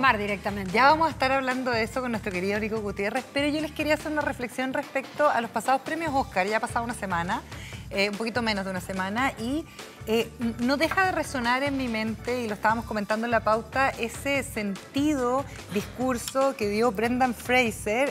Mar directamente. Ya vamos a estar hablando de eso con nuestro querido Rico Gutiérrez, pero yo les quería hacer una reflexión respecto a los pasados premios Oscar. Ya ha pasado una semana, un poquito menos de una semana, y no deja de resonar en mi mente, y lo estábamos comentando en la pauta, ese sentido discurso que dio Brendan Fraser,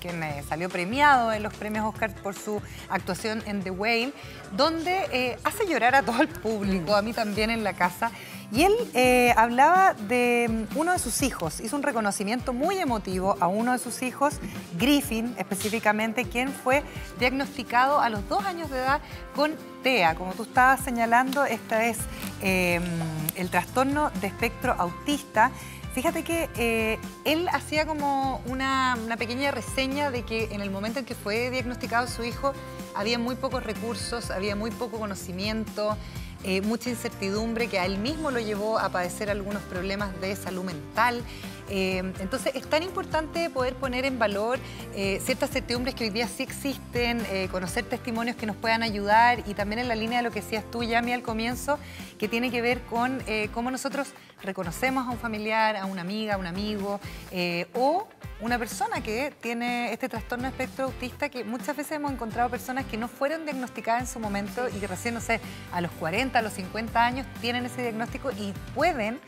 quien salió premiado en los premios Oscar por su actuación en The Whale, donde hace llorar a todo el público, a mí también en la casa. Y él hablaba de uno de sus hijos, hizo un reconocimiento muy emotivo a uno de sus hijos, Griffin específicamente, quien fue diagnosticado a los 2 años de edad con TEA. Como tú estabas señalando, esta es el trastorno de espectro autista. Fíjate que él hacía como una pequeña reseña de que en el momento en que fue diagnosticado su hijo había muy pocos recursos, había muy poco conocimiento, mucha incertidumbre que a él mismo lo llevó a padecer algunos problemas de salud mental. Entonces es tan importante poder poner en valor ciertas certidumbres que hoy día sí existen, conocer testimonios que nos puedan ayudar, y también en la línea de lo que decías tú, Yami, al comienzo, que tiene que ver con cómo nosotros reconocemos a un familiar, a una amiga, a un amigo, o una persona que tiene este trastorno de espectro autista, que muchas veces hemos encontrado personas que no fueron diagnosticadas en su momento y que recién, no sé, a los 40, a los 50 años tienen ese diagnóstico y pueden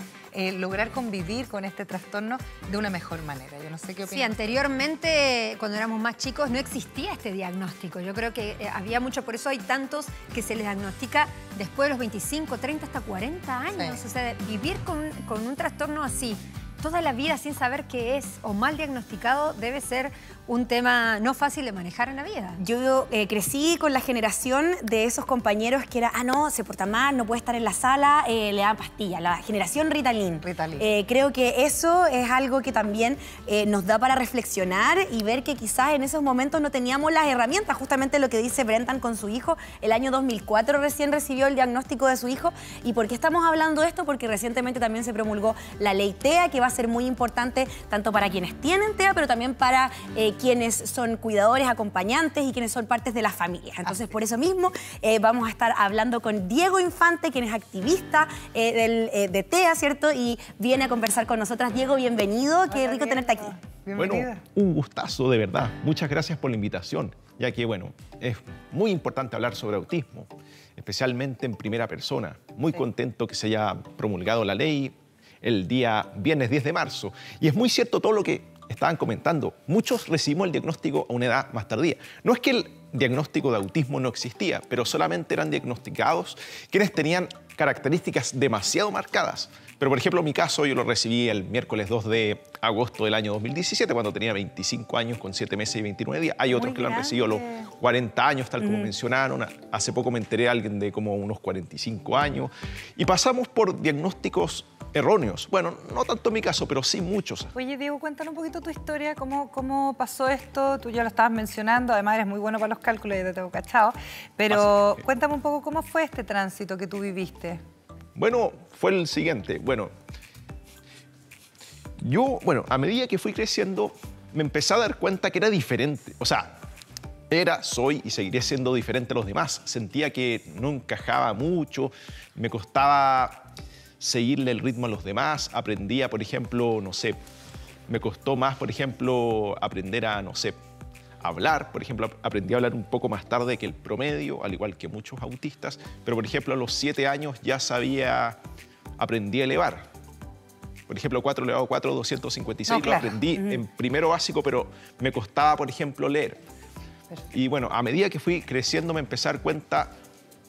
lograr convivir con este trastorno de una mejor manera. Yo no sé qué opinas. Sí, anteriormente, cuando éramos más chicos, no existía este diagnóstico. Yo creo que había mucho, por eso hay tantos que se les diagnostica después de los 25, 30, hasta 40 años. Sí. O sea, vivir con un trastorno así toda la vida sin saber qué es o mal diagnosticado debe ser un tema no fácil de manejar en la vida. Yo crecí con la generación de esos compañeros que era, no, se porta mal, no puede estar en la sala, le dan pastillas, la generación Ritalin. Creo que eso es algo que también nos da para reflexionar y ver que quizás en esos momentos no teníamos las herramientas, justamente lo que dice Brendan con su hijo. El año 2004 recién recibió el diagnóstico de su hijo. ¿Y por qué estamos hablando de esto? Porque recientemente también se promulgó la ley TEA, que va a ser muy importante tanto para quienes tienen TEA, pero también para quienes son cuidadores, acompañantes y quienes son partes de las familias. Entonces, por eso mismo vamos a estar hablando con Diego Infante, quien es activista de TEA, ¿cierto? Y viene a conversar con nosotras. Diego, bienvenido. Hola, qué rico tenerte aquí. Bienvenida. Bueno, un gustazo, de verdad. Muchas gracias por la invitación, ya que, bueno, es muy importante hablar sobre autismo, especialmente en primera persona. Muy contento que se haya promulgado la ley el día viernes 10 de marzo. Y es muy cierto todo lo que estaban comentando. Muchos recibimos el diagnóstico a una edad más tardía. No es que el diagnóstico de autismo no existía, pero solamente eran diagnosticados quienes tenían características demasiado marcadas. Pero, por ejemplo, en mi caso, yo lo recibí el miércoles 2 de agosto del año 2017, cuando tenía 25 años con 7 meses y 29 días. Hay otros que lo han recibido a los 40 años, tal como mencionaron. Hace poco me enteré de alguien de como unos 45 años. Y pasamos por diagnósticos erróneos. Bueno, no tanto en mi caso, pero sí muchos. Oye, Diego, cuéntanos un poquito tu historia, cómo pasó esto. Tú ya lo estabas mencionando, además eres muy bueno para los cálculos, ya te tengo cachado. Pero cuéntame un poco cómo fue este tránsito que tú viviste. Bueno, fue el siguiente. Bueno, yo, a medida que fui creciendo, me empecé a dar cuenta que era diferente. O sea, era, soy y seguiré siendo diferente a los demás. Sentía que no encajaba mucho, me costaba seguirle el ritmo a los demás. Aprendía, por ejemplo, no sé, me costó más, por ejemplo, aprender a, no sé, hablar. Por ejemplo, aprendí a hablar un poco más tarde que el promedio, al igual que muchos autistas. Pero, por ejemplo, a los 7 años ya aprendí a elevar. Por ejemplo, 4 elevado a 4, 256, lo aprendí en primero básico, pero me costaba, por ejemplo, leer. Perfecto. Y bueno, a medida que fui creciendo me empecé a dar cuenta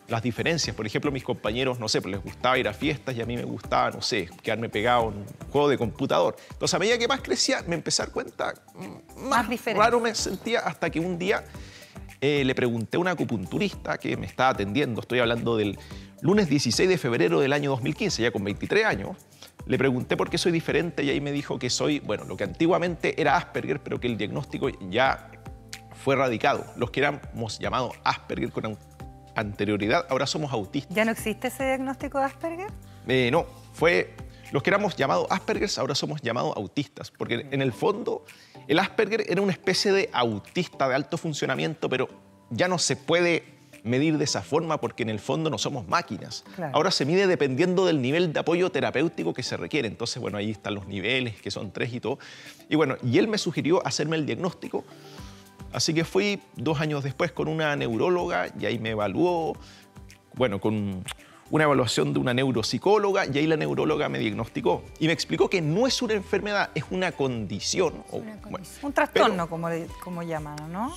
las diferencias. Por ejemplo, mis compañeros, no sé, pues les gustaba ir a fiestas y a mí me gustaba, no sé, quedarme pegado en un juego de computador. Entonces, a medida que más crecía, me empecé a dar cuenta, más raro me sentía, hasta que un día le pregunté a una acupunturista que me estaba atendiendo, estoy hablando del lunes 16 de febrero del año 2015, ya con 23 años, le pregunté por qué soy diferente y ahí me dijo que soy, bueno, lo que antiguamente era Asperger, pero que el diagnóstico ya fue erradicado. Los que éramos llamados Asperger con anterioridad, ahora somos autistas. ¿Ya no existe ese diagnóstico de Asperger? No, fue los que éramos llamados Asperger, ahora somos llamados autistas, porque en el fondo el Asperger era una especie de autista de alto funcionamiento, pero ya no se puede medir de esa forma porque en el fondo no somos máquinas. Claro. Ahora se mide dependiendo del nivel de apoyo terapéutico que se requiere. Entonces, bueno, ahí están los niveles, que son 3 y todo. Y bueno, y él me sugirió hacerme el diagnóstico. Así que fui 2 años después con una neuróloga y ahí me evaluó, bueno, con una evaluación de una neuropsicóloga, y ahí la neuróloga me diagnosticó y me explicó que no es una enfermedad, es una condición. Es una condición. Bueno, un trastorno, pero, como llaman, ¿no?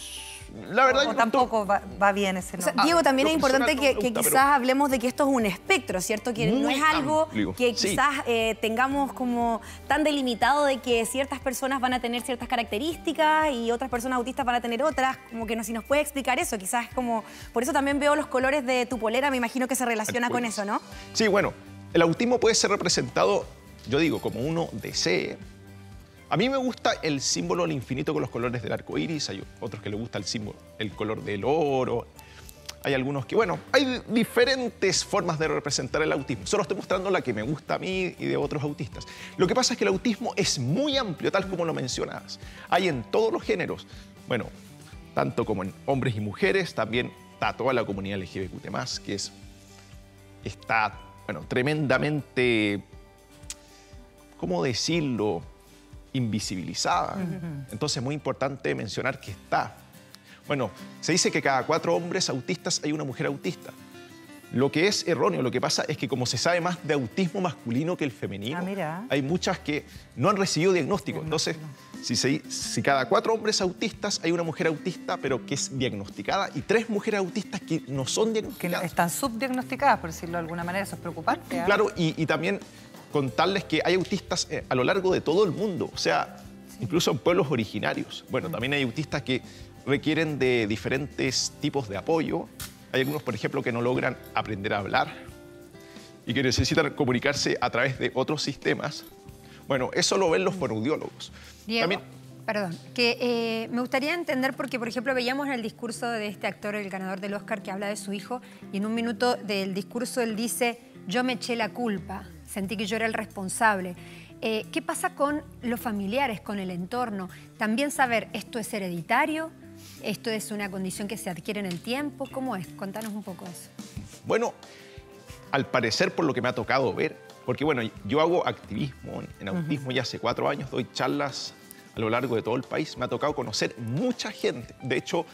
La verdad, o tampoco va bien ese nombre. O sea, Diego, también es importante que quizás hablemos de que esto es un espectro, ¿cierto? Que no es algo amplio, que quizás sí, tengamos como tan delimitado de que ciertas personas van a tener ciertas características y otras personas autistas van a tener otras, como que no, si nos puede explicar eso, quizás como... Por eso también veo los colores de tu polera, me imagino que se relaciona con eso, ¿no? Sí, bueno, el autismo puede ser representado, yo digo, como uno desee. A mí me gusta el símbolo del infinito con los colores del arco iris. Hay otros que les gusta el símbolo, el color del oro. Hay algunos que, bueno, hay diferentes formas de representar el autismo. Solo estoy mostrando la que me gusta a mí y de otros autistas. Lo que pasa es que el autismo es muy amplio, tal como lo mencionabas. Hay en todos los géneros. Bueno, tanto como en hombres y mujeres, también está toda la comunidad LGBTQ+, que está, bueno, tremendamente, ¿cómo decirlo?, invisibilizada. Entonces es muy importante mencionar que está. Bueno, se dice que cada 4 hombres autistas hay una mujer autista. Lo que es erróneo, lo que pasa es que como se sabe más de autismo masculino que el femenino, hay muchas que no han recibido diagnóstico. Entonces, si cada 4 hombres autistas hay una mujer autista, pero que es diagnosticada, y 3 mujeres autistas que no son diagnosticadas. Que están subdiagnosticadas, por decirlo de alguna manera, eso es preocupante. Claro, y también contarles que hay autistas a lo largo de todo el mundo, o sea, incluso en pueblos originarios. Bueno, también hay autistas que requieren de diferentes tipos de apoyo. Hay algunos, por ejemplo, que no logran aprender a hablar y que necesitan comunicarse a través de otros sistemas. Bueno, eso lo ven los fonoaudiólogos. Diego, también... perdón, que me gustaría entender porque, por ejemplo, veíamos en el discurso de este actor, el ganador del Oscar, que habla de su hijo, y en un minuto del discurso él dice, yo me eché la culpa. Sentí que yo era el responsable. ¿Qué pasa con los familiares, con el entorno? También saber, ¿esto es hereditario? ¿Esto es una condición que se adquiere en el tiempo? ¿Cómo es? Contanos un poco eso. Bueno, al parecer, por lo que me ha tocado ver, porque bueno, yo hago activismo en autismo ya hace 4 años, doy charlas a lo largo de todo el país, me ha tocado conocer mucha gente. De hecho,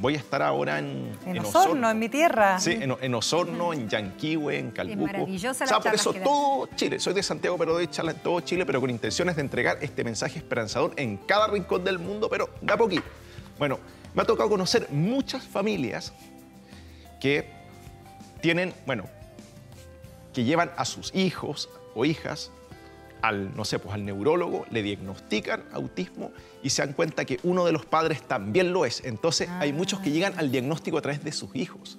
voy a estar ahora en Osorno, en mi tierra. Sí, en Osorno, en Llanquihue, en Calbuco. Es maravillosa la charla. O sea, por eso todo Chile. Soy de Santiago, pero doy charla en todo Chile, pero con intenciones de entregar este mensaje esperanzador en cada rincón del mundo, pero de a poquito. Bueno, me ha tocado conocer muchas familias que tienen, bueno, que llevan a sus hijos o hijas al, no sé, pues al neurólogo, le diagnostican autismo y se dan cuenta que uno de los padres también lo es. Entonces hay muchos que llegan al diagnóstico a través de sus hijos.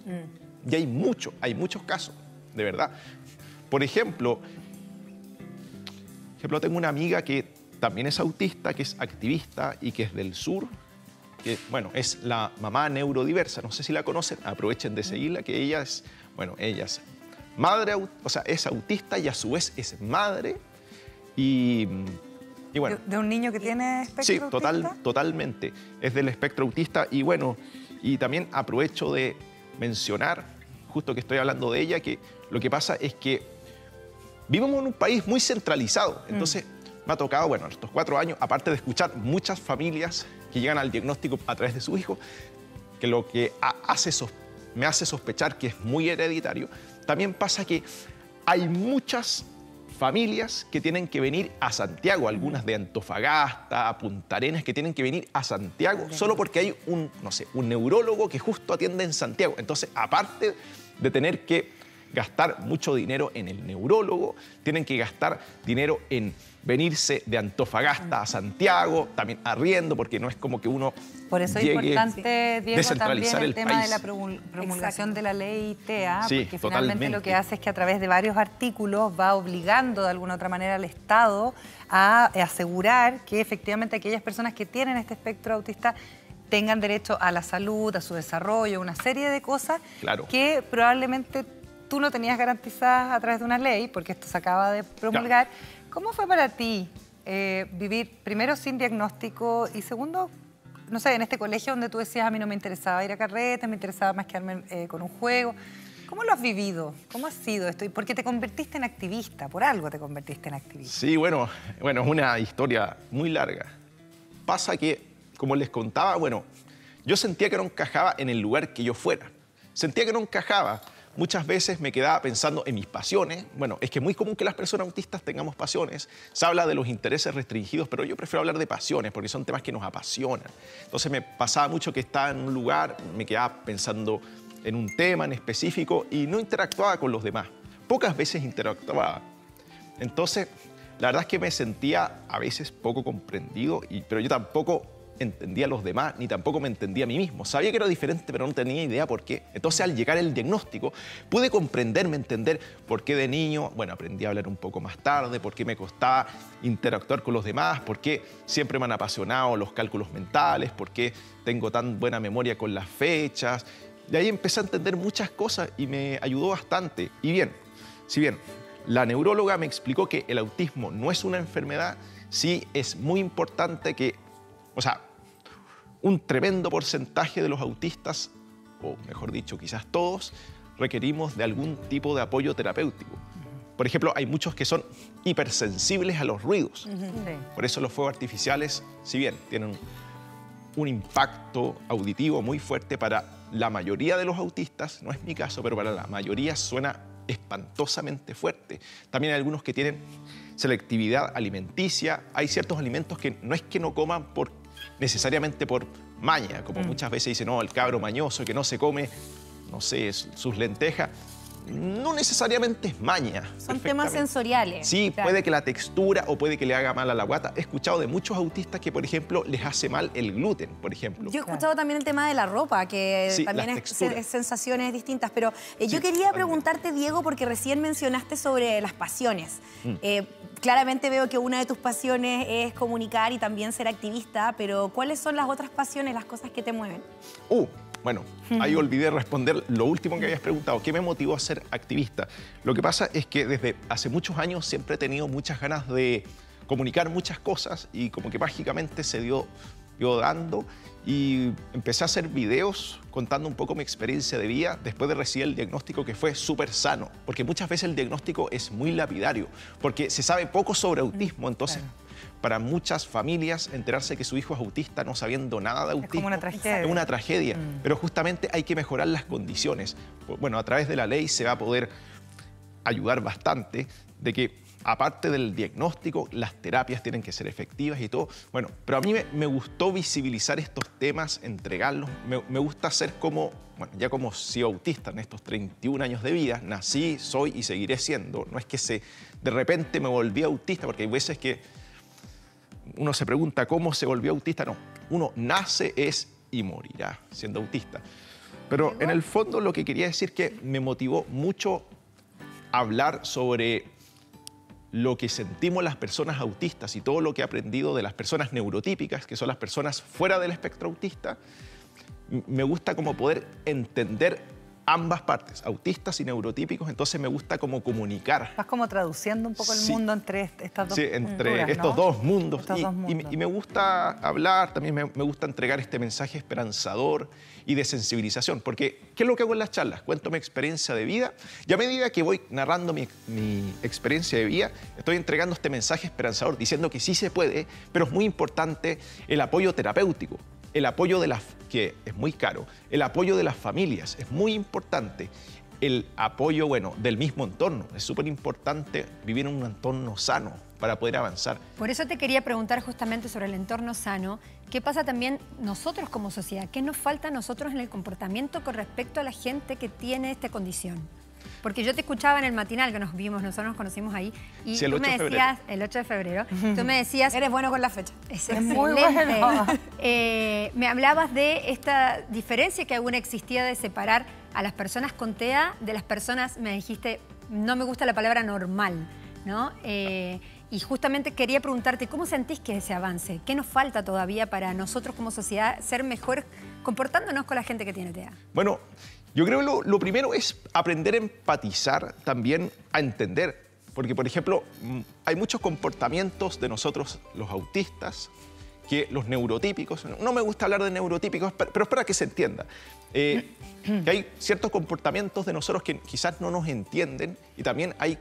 Y hay muchos casos, de verdad. Por ejemplo, tengo una amiga que también es autista, que es activista y que es del sur, que, bueno, es la mamá neurodiversa. No sé si la conocen, aprovechen de seguirla, que ella es, bueno, ella es madre, o sea, es autista y a su vez es madre. Y bueno, ¿de un niño que tiene espectro autista? Sí, totalmente. Es del espectro autista. Y bueno, y también aprovecho de mencionar, justo que estoy hablando de ella, que lo que pasa es que vivimos en un país muy centralizado. Entonces me ha tocado, bueno, estos 4 años, aparte de escuchar muchas familias que llegan al diagnóstico a través de su hijo, que lo que me hace sospechar que es muy hereditario, también pasa que hay muchas familias que tienen que venir a Santiago, algunas de Antofagasta, Punta Arenas, que tienen que venir a Santiago solo porque hay un, no sé, un neurólogo que justo atiende en Santiago. Entonces, aparte de tener que gastar mucho dinero en el neurólogo, tienen que gastar dinero en venirse de Antofagasta a Santiago, también arriendo, porque no es como que uno... Por eso es importante, Diego, también el tema de la promulgación de la ley TEA, porque finalmente lo que hace es que a través de varios artículos va obligando de alguna u otra manera al Estado a asegurar que efectivamente aquellas personas que tienen este espectro autista tengan derecho a la salud, a su desarrollo, una serie de cosas que probablemente tú no tenías garantizadas a través de una ley, porque esto se acaba de promulgar. ¿Cómo fue para ti vivir primero sin diagnóstico y segundo no sé, en este colegio donde tú decías a mí no me interesaba ir a carretes, me interesaba más quedarme con un juego. ¿Cómo lo has vivido? ¿Cómo ha sido esto? ¿Y por qué te convertiste en activista? ¿Por algo te convertiste en activista? Sí, bueno, es una historia muy larga. Pasa que, como les contaba, bueno, yo sentía que no encajaba en el lugar que yo fuera. Sentía que no encajaba. Muchas veces me quedaba pensando en mis pasiones. Bueno, es que es muy común que las personas autistas tengamos pasiones. Se habla de los intereses restringidos, pero yo prefiero hablar de pasiones porque son temas que nos apasionan. Entonces me pasaba mucho que estaba en un lugar, me quedaba pensando en un tema en específico y no interactuaba con los demás. Pocas veces interactuaba. Entonces, la verdad es que me sentía a veces poco comprendido, pero yo tampoco entendía a los demás, ni tampoco me entendía a mí mismo. Sabía que era diferente, pero no tenía idea por qué. Entonces, al llegar el diagnóstico, pude comprenderme, entender por qué de niño, bueno, aprendí a hablar un poco más tarde, por qué me costaba interactuar con los demás, por qué siempre me han apasionado los cálculos mentales, por qué tengo tan buena memoria con las fechas. De ahí empecé a entender muchas cosas y me ayudó bastante. Y bien, si bien la neuróloga me explicó que el autismo no es una enfermedad, sí es muy importante que, o sea, un tremendo porcentaje de los autistas, o mejor dicho, quizás todos, requerimos de algún tipo de apoyo terapéutico. Por ejemplo, hay muchos que son hipersensibles a los ruidos. Sí. Por eso los fuegos artificiales, si bien tienen un impacto auditivo muy fuerte para la mayoría de los autistas, no es mi caso, pero para la mayoría suena espantosamente fuerte. También hay algunos que tienen selectividad alimenticia. Hay ciertos alimentos que no es que no coman necesariamente por maña, como muchas veces dicen, no, el cabro mañoso que no se come, no sé, sus lentejas. No necesariamente es maña. Son temas sensoriales. Sí, claro. Puede que la textura o puede que le haga mal a la guata. He escuchado de muchos autistas que, por ejemplo, les hace mal el gluten, por ejemplo. Yo he escuchado también el tema de la ropa, que sí, también es sensaciones distintas. Pero yo quería preguntarte, Diego, porque recién mencionaste sobre las pasiones. Claramente veo que una de tus pasiones es comunicar y también ser activista, pero ¿cuáles son las otras pasiones, las cosas que te mueven? Bueno, ahí olvidé responder lo último que habías preguntado. ¿Qué me motivó a ser activista? Lo que pasa es que desde hace muchos años siempre he tenido muchas ganas de comunicar muchas cosas y como que mágicamente se dio dando y empecé a hacer videos contando un poco mi experiencia de vida después de recibir el diagnóstico, que fue súper sano, porque muchas veces el diagnóstico es muy lapidario, porque se sabe poco sobre autismo, entonces... Claro. Para muchas familias, enterarse que su hijo es autista no sabiendo nada de autismo es como una tragedia. Es una tragedia. Pero justamente hay que mejorar las condiciones. Bueno, a través de la ley se va a poder ayudar bastante de que, aparte del diagnóstico, las terapias tienen que ser efectivas y todo. Bueno, pero a mí me gustó visibilizar estos temas, entregarlos. Me gusta ser como, bueno, ya como soy autista en estos 31 años de vida, nací, soy y seguiré siendo. No es que de repente me volví autista, porque hay veces que uno se pregunta cómo se volvió autista. No, uno nace, es y morirá siendo autista. Pero en el fondo lo que quería decir que me motivó mucho hablar sobre lo que sentimos las personas autistas y todo lo que he aprendido de las personas neurotípicas, que son las personas fuera del espectro autista. Me gusta como poder entender ambas partes, autistas y neurotípicos, entonces me gusta como comunicar. Vas como traduciendo un poco el mundo entre estas dos culturas, estos, ¿no? dos mundos. Y me gusta hablar, también me gusta entregar este mensaje esperanzador y de sensibilización, porque ¿qué es lo que hago en las charlas? Cuento mi experiencia de vida y a medida que voy narrando mi experiencia de vida, estoy entregando este mensaje esperanzador, diciendo que sí se puede, pero es muy importante el apoyo terapéutico. El apoyo de las, que es muy caro, el apoyo de las familias es muy importante, el apoyo, bueno, del mismo entorno, es súper importante vivir en un entorno sano para poder avanzar. Por eso te quería preguntar justamente sobre el entorno sano, ¿qué pasa también nosotros como sociedad? ¿Qué nos falta a nosotros en el comportamiento con respecto a la gente que tiene esta condición? Porque yo te escuchaba en el matinal que nos vimos, nosotros nos conocimos ahí, y sí, tú me decías, el 8 de febrero, tú me decías... Eres bueno con la fecha. Es excelente. Muy bueno. Me hablabas de esta diferencia que aún existía de separar a las personas con TEA de las personas, me dijiste, no me gusta la palabra normal, ¿no? Y justamente quería preguntarte, ¿cómo sentís que es ese avance? ¿Qué nos falta todavía para nosotros como sociedad ser mejor comportándonos con la gente que tiene TEA? Bueno... Yo creo que lo primero es aprender a empatizar, también a entender. Porque, por ejemplo, hay muchos comportamientos de nosotros los autistas que los neurotípicos, no me gusta hablar de neurotípicos, pero es para que se entienda, que hay ciertos comportamientos de nosotros que quizás no nos entienden, y también hay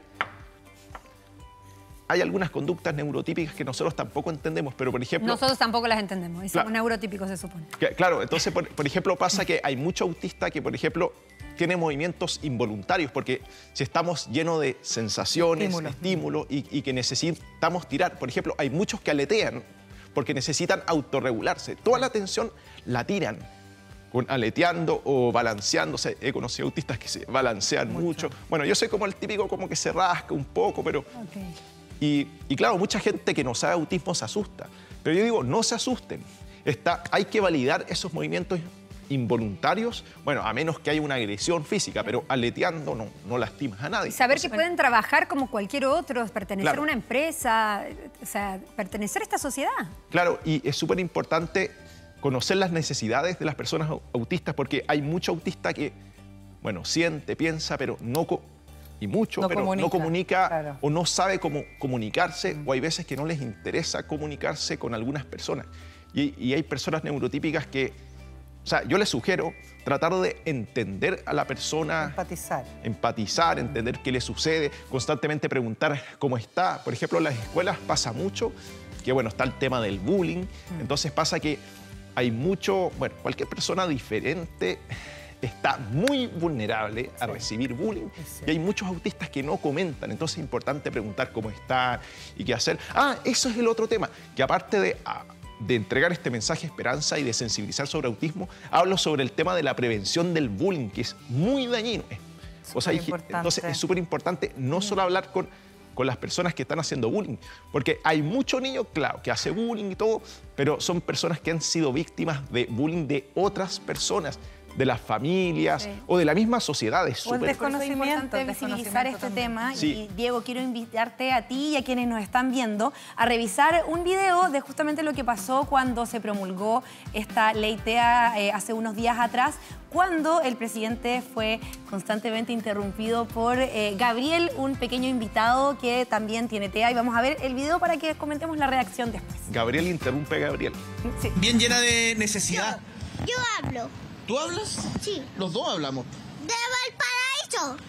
algunas conductas neurotípicas que nosotros tampoco entendemos, pero por ejemplo... Nosotros tampoco las entendemos, y somos neurotípicos, se supone. Claro, entonces, por ejemplo, pasa que hay mucho autista que, por ejemplo, tiene movimientos involuntarios, porque si estamos llenos de sensaciones, estímulos y que necesitamos tirar, por ejemplo, hay muchos que aletean porque necesitan autorregularse. Toda la atención la tiran, con aleteando o balanceándose. He conocido autistas que se balancean mucho. Bueno, yo soy como el típico como que se rasca un poco, pero... Okay. Y claro, mucha gente que no sabe autismo se asusta. Pero yo digo, no se asusten. Hay que validar esos movimientos involuntarios, bueno, a menos que haya una agresión física, pero aleteando no lastimas a nadie. Saber que pueden trabajar como cualquier otro, pertenecer a una empresa, o sea, pertenecer a esta sociedad. Claro, y es súper importante conocer las necesidades de las personas autistas, porque hay mucho autista que, bueno, siente, piensa, pero no... no comunica claro. O no sabe cómo comunicarse, o hay veces que no les interesa comunicarse con algunas personas. Y hay personas neurotípicas que... O sea, yo les sugiero tratar de entender a la persona... Empatizar, entender qué le sucede, constantemente preguntar cómo está. Por ejemplo, en las escuelas pasa mucho, que bueno, está el tema del bullying. Entonces pasa que hay mucho... Bueno, cualquier persona diferente... está muy vulnerable a recibir bullying, y hay muchos autistas que no comentan, entonces es importante preguntar cómo están y qué hacer. Ah, eso es el otro tema, que aparte de entregar este mensaje de esperanza y de sensibilizar sobre autismo, hablo sobre el tema de la prevención del bullying, que es muy dañino. O sea, entonces es súper importante no solo hablar con las personas que están haciendo bullying, porque hay muchos niños, claro, que hacen bullying y todo, pero son personas que han sido víctimas de bullying de otras personas, de las familias o de la misma sociedad. Es súper desconocimiento de visibilizar este tema. Y Diego, quiero invitarte a ti y a quienes nos están viendo a revisar un video de justamente lo que pasó cuando se promulgó esta ley TEA hace unos días atrás, cuando el presidente fue constantemente interrumpido por Gabriel, un pequeño invitado que también tiene TEA, y vamos a ver el video para que comentemos la reacción después. Gabriel interrumpe a Gabriel. Sí. Bien llena de necesidad. Yo hablo. ¿Tú hablas? Sí. Los dos hablamos. ¡De Valparaíso!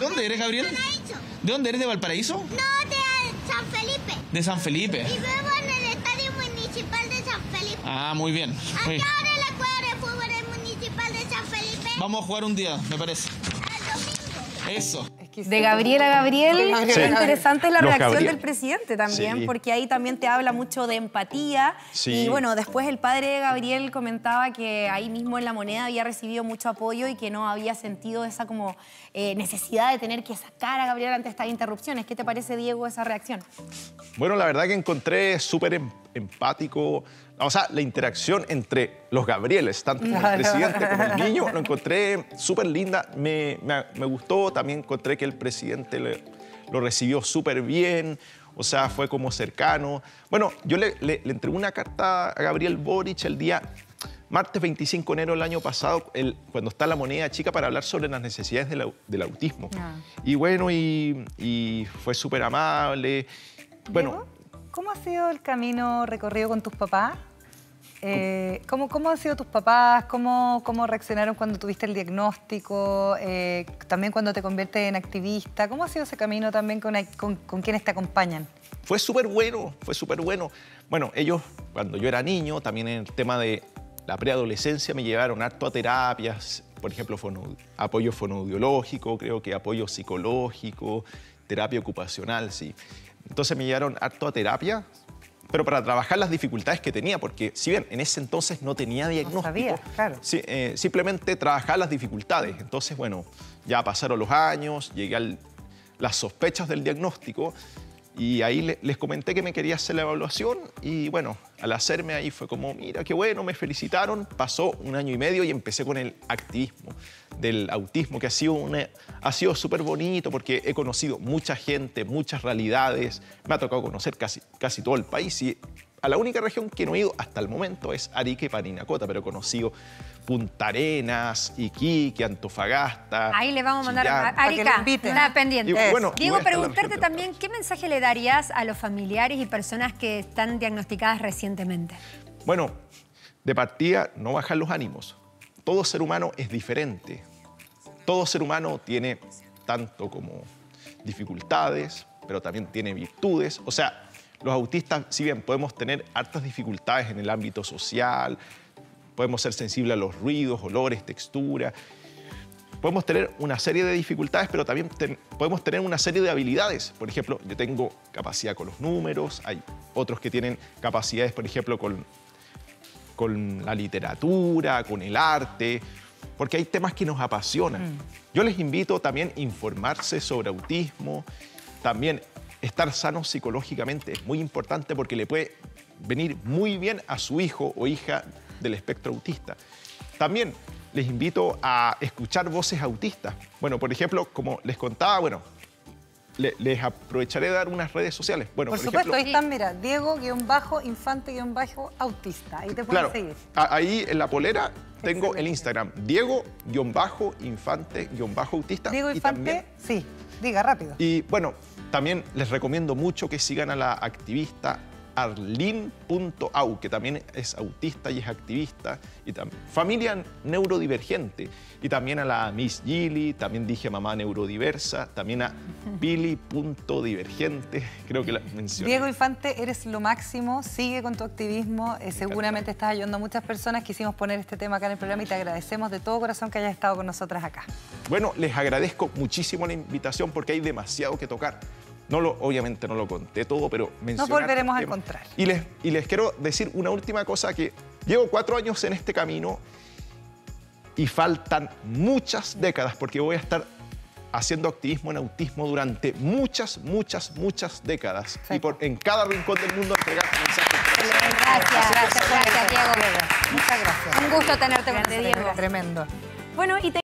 ¿De dónde eres, Gabriel? Valparaíso. ¿De dónde eres, de Valparaíso? No, de San Felipe. ¿De San Felipe? Y vivo en el estadio municipal de San Felipe. Ah, muy bien. Acá ahora la cuadra de fútbol es municipal de San Felipe. Vamos a jugar un día, me parece. Al domingo. Eso. De Gabriel a Gabriel, sí. Interesante la reacción del presidente también, porque ahí también te habla mucho de empatía. Y bueno, después el padre de Gabriel comentaba que ahí mismo en La Moneda había recibido mucho apoyo y que no había sentido esa como necesidad de tener que sacar a Gabriel ante estas interrupciones. ¿Qué te parece, Diego, esa reacción? Bueno, la verdad que encontré súper empático. O sea, la interacción entre los Gabrieles, tanto como el presidente como el niño, lo encontré súper linda. Me gustó, también encontré que el presidente lo recibió súper bien, o sea, fue como cercano. Bueno, yo le entregué una carta a Gabriel Boric el día martes 25 de enero del año pasado, cuando está La Moneda Chica, para hablar sobre las necesidades del autismo. Y bueno, y fue súper amable. Bueno, ¿cómo ha sido el camino recorrido con tus papás? ¿Cómo han sido tus papás? ¿Cómo reaccionaron cuando tuviste el diagnóstico? También cuando te conviertes en activista. ¿Cómo ha sido ese camino también con quienes te acompañan? Fue súper bueno, fue súper bueno. Bueno, ellos, cuando yo era niño, también en el tema de la preadolescencia, me llevaron harto a terapias, por ejemplo, apoyo fonoaudiológico, creo que apoyo psicológico, terapia ocupacional, Entonces me llevaron harto a terapia, pero para trabajar las dificultades que tenía, porque si bien en ese entonces no tenía diagnóstico, simplemente trabajaba las dificultades. Entonces, bueno, ya pasaron los años, llegué a las sospechas del diagnóstico y ahí les comenté que me quería hacer la evaluación y, bueno, al hacerme ahí fue como, mira, qué bueno, me felicitaron. Pasó un año y medio y empecé con el activismo del autismo, que ha sido súper bonito porque he conocido mucha gente, muchas realidades. Me ha tocado conocer casi todo el país y a la única región que no he ido hasta el momento es Arica y Parinacota, pero he conocido Punta Arenas, Iquique, Antofagasta. Ahí le vamos a mandar Chilán, a Arica, está pendiente. Y, bueno, Diego, preguntarte también, ¿qué mensaje le darías a los familiares y personas que están diagnosticadas recientemente? Bueno, de partida, no bajar los ánimos. Todo ser humano es diferente. Todo ser humano tiene tanto como dificultades, pero también tiene virtudes. O sea, los autistas, si bien podemos tener hartas dificultades en el ámbito social, podemos ser sensibles a los ruidos, olores, textura, podemos tener una serie de dificultades, pero también podemos tener una serie de habilidades. Por ejemplo, yo tengo capacidad con los números, hay otros que tienen capacidades, por ejemplo, con la literatura, con el arte, porque hay temas que nos apasionan. Yo les invito también a informarse sobre autismo, también estar sanos psicológicamente es muy importante porque le puede venir muy bien a su hijo o hija del espectro autista. También les invito a escuchar voces autistas. Bueno, por ejemplo, como les contaba, bueno, les aprovecharé de dar unas redes sociales. Bueno, por supuesto, ejemplo, ahí están, mira, Diego-Infante-Autista. Ahí te pueden seguir. Ahí en la polera tengo el Instagram, Diego-Infante-Autista. Diego Infante, sí, diga rápido. Y bueno, también les recomiendo mucho que sigan a la activista Arlin.au, que también es autista y es activista, y también familia neurodivergente, y también a la Miss Gilly, también dije mamá neurodiversa, también a Billy.divergente, creo que la mencioné. Diego Infante, eres lo máximo, sigue con tu activismo, seguramente estás ayudando a muchas personas, quisimos poner este tema acá en el programa y te agradecemos de todo corazón que hayas estado con nosotras acá. Bueno, les agradezco muchísimo la invitación porque hay demasiado que tocar. Obviamente no lo conté todo, pero mencioné. Nos volveremos a encontrar. Y les quiero decir una última cosa, que llevo 4 años en este camino y faltan muchas décadas, porque voy a estar haciendo activismo en autismo durante muchas décadas. Sí. Y en cada rincón del mundo entregar mensajes. Gracias, Diego. Muchas gracias. Un gusto tenerte con nosotros. Tremendo. Bueno, y